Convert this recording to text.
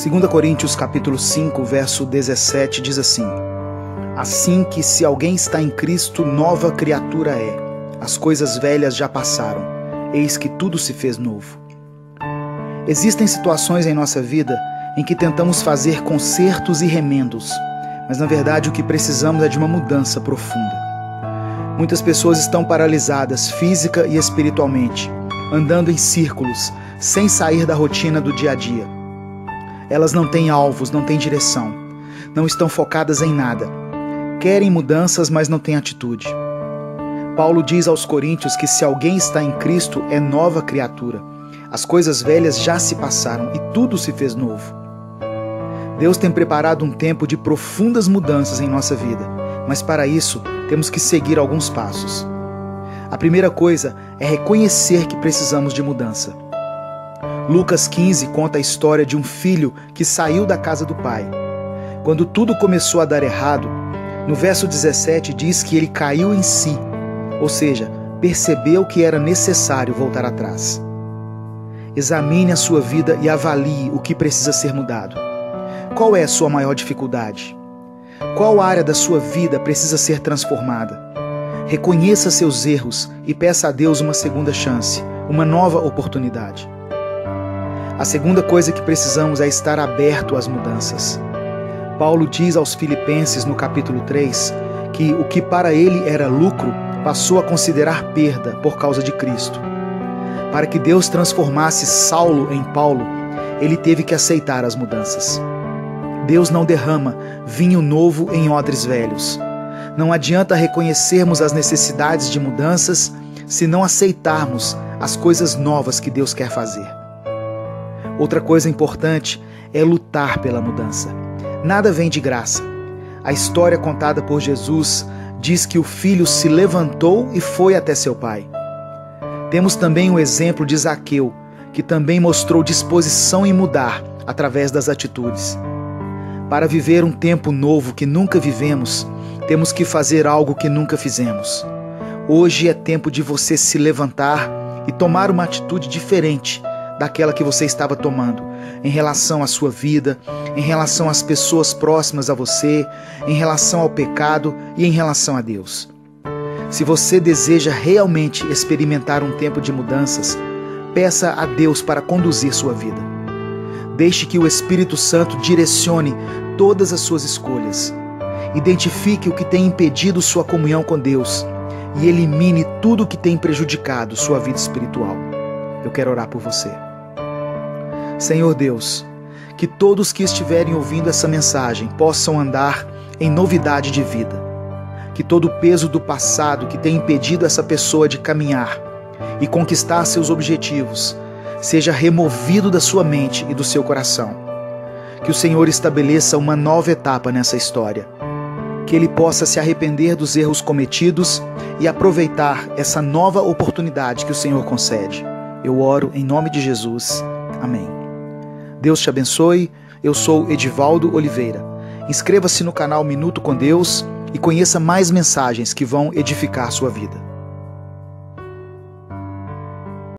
2 Coríntios capítulo 5, verso 17 diz assim: assim que se alguém está em Cristo, nova criatura é. As coisas velhas já passaram, eis que tudo se fez novo. Existem situações em nossa vida em que tentamos fazer consertos e remendos, mas na verdade o que precisamos é de uma mudança profunda. Muitas pessoas estão paralisadas física e espiritualmente, andando em círculos, sem sair da rotina do dia a dia. Elas não têm alvos, não têm direção, não estão focadas em nada. Querem mudanças, mas não têm atitude. Paulo diz aos Coríntios que se alguém está em Cristo, é nova criatura. As coisas velhas já se passaram e tudo se fez novo. Deus tem preparado um tempo de profundas mudanças em nossa vida, mas para isso temos que seguir alguns passos. A primeira coisa é reconhecer que precisamos de mudança. Lucas 15 conta a história de um filho que saiu da casa do pai. Quando tudo começou a dar errado, no verso 17 diz que ele caiu em si, ou seja, percebeu que era necessário voltar atrás. Examine a sua vida e avalie o que precisa ser mudado. Qual é a sua maior dificuldade? Qual área da sua vida precisa ser transformada? Reconheça seus erros e peça a Deus uma segunda chance, uma nova oportunidade. A segunda coisa que precisamos é estar aberto às mudanças. Paulo diz aos Filipenses no capítulo 3 que o que para ele era lucro passou a considerar perda por causa de Cristo. Para que Deus transformasse Saulo em Paulo, ele teve que aceitar as mudanças. Deus não derrama vinho novo em odres velhos. Não adianta reconhecermos as necessidades de mudanças se não aceitarmos as coisas novas que Deus quer fazer. Outra coisa importante é lutar pela mudança. Nada vem de graça. A história contada por Jesus diz que o filho se levantou e foi até seu pai. Temos também o exemplo de Zaqueu, que também mostrou disposição em mudar através das atitudes. Para viver um tempo novo que nunca vivemos, temos que fazer algo que nunca fizemos. Hoje é tempo de você se levantar e tomar uma atitude diferente daquela que você estava tomando, em relação à sua vida, em relação às pessoas próximas a você, em relação ao pecado e em relação a Deus. Se você deseja realmente experimentar um tempo de mudanças, peça a Deus para conduzir sua vida. Deixe que o Espírito Santo direcione todas as suas escolhas. Identifique o que tem impedido sua comunhão com Deus e elimine tudo o que tem prejudicado sua vida espiritual. Eu quero orar por você. Senhor Deus, que todos que estiverem ouvindo essa mensagem possam andar em novidade de vida. Que todo o peso do passado que tem impedido essa pessoa de caminhar e conquistar seus objetivos seja removido da sua mente e do seu coração. Que o Senhor estabeleça uma nova etapa nessa história. Que ele possa se arrepender dos erros cometidos e aproveitar essa nova oportunidade que o Senhor concede. Eu oro em nome de Jesus. Amém. Deus te abençoe. Eu sou Edivaldo Oliveira. Inscreva-se no canal Minuto com Deus e conheça mais mensagens que vão edificar sua vida.